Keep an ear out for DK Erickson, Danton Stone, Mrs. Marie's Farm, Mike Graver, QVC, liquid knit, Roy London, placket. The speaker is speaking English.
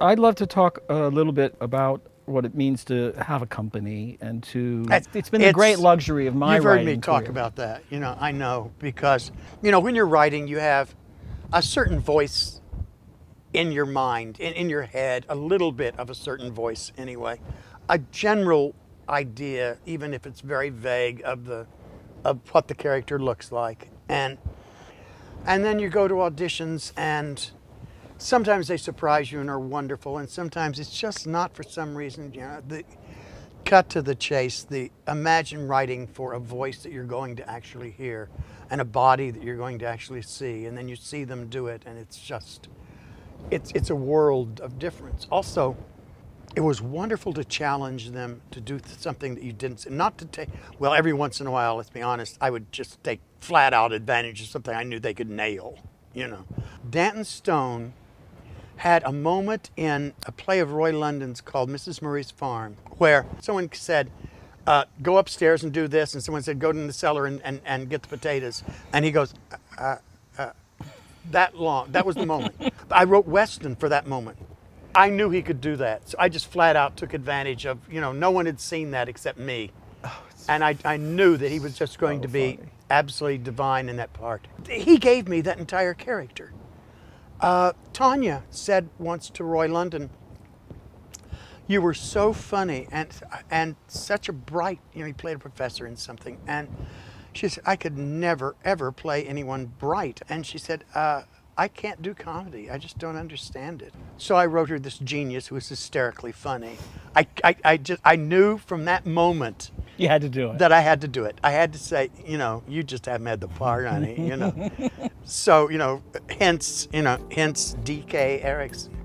I'd love to talk a little bit about what it means to have a company and to, it's been a great luxury of my writing. You've heard me talk about that, you know, I know, because, you know, when you're writing, you have a certain voice in your mind, in your head, a little bit of a certain voice anyway, a general idea, even if it's very vague, of what the character looks like. And then you go to auditions and sometimes they surprise you and are wonderful, and sometimes it's just not, for some reason, you know, the cut to the chase, the imagine writing for a voice that you're going to actually hear and a body that you're going to actually see, and then you see them do it, and it's just, it's a world of difference. Also, it was wonderful to challenge them to do something that you didn't, not to take, well, every once in a while, let's be honest, I would just take flat out advantage of something I knew they could nail, you know. Danton Stone had a moment in a play of Roy London's called Mrs. Marie's Farm, where someone said, go upstairs and do this, and someone said, go in the cellar and get the potatoes. And he goes, that long, that was the moment. I wrote Weston for that moment. I knew he could do that, so I just flat out took advantage of, you know, no one had seen that except me. Oh, and I knew that he was just going to be funny. Absolutely divine in that part. He gave me that entire character. Tanya said once to Roy London, you were so funny and such a bright, you know, he played a professor in something, and she said, I could never, ever play anyone bright. And she said, I can't do comedy. I just don't understand it. So I wrote her this genius who was hysterically funny. I knew from that moment. You had to do it. That I had to do it. I had to say, you know, you just haven't had the part, honey, you know. So, you know, hence DK Erickson.